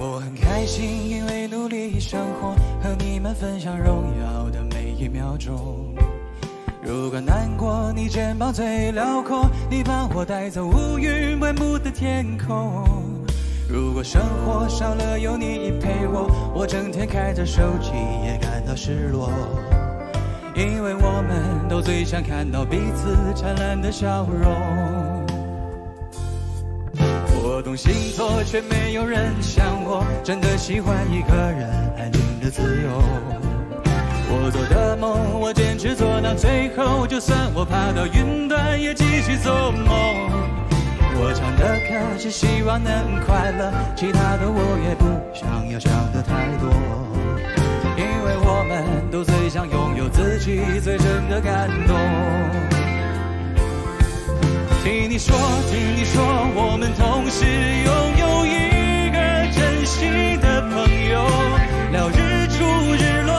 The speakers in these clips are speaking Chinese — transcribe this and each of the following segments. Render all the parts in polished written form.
我很开心，因为努力生活，和你们分享荣耀的每一秒钟。 如果难过，你肩膀最辽阔，你把我带走乌云外目的天空。如果生活少了有你陪我，我整天开着手机也感到失落。因为我们都最想看到彼此灿烂的笑容。我懂星座，却没有人像我，真的喜欢一个人安静的自由。 我做的梦，我坚持做到最后，就算我爬到云端，也继续做梦。我唱的歌是希望能快乐，其他的我也不想要想的太多，因为我们都最想拥有自己最真的感动。听你说，听你说，我们同时拥有一个真心的朋友，聊日出日落。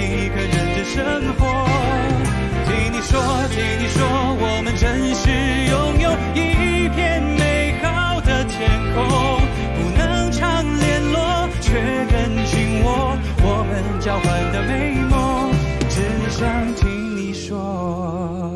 一个人的生活，听你说，听你说，我们真是拥有一片美好的天空。不能常联络，却更紧握我们交换的美梦。只想听你说。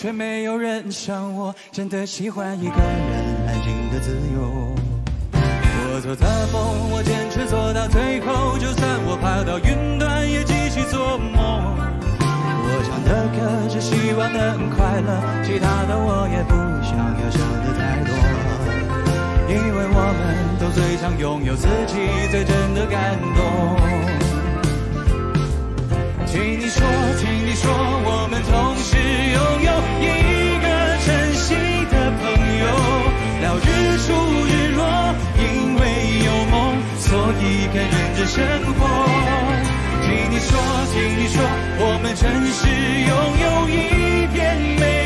却没有人像我，真的喜欢一个人安静的自由。我做的梦，我坚持做到最后，就算我爬到云端，也继续做梦。我唱的歌只希望能快乐，其他的我也不想要想的太多，因为我们都最想拥有自己最真的感动。 听你说，听你说，我们同时拥有一个真心的朋友。聊日出日落，因为有梦，所以更认真生活。听你说，听你说，我们真实拥有一片美。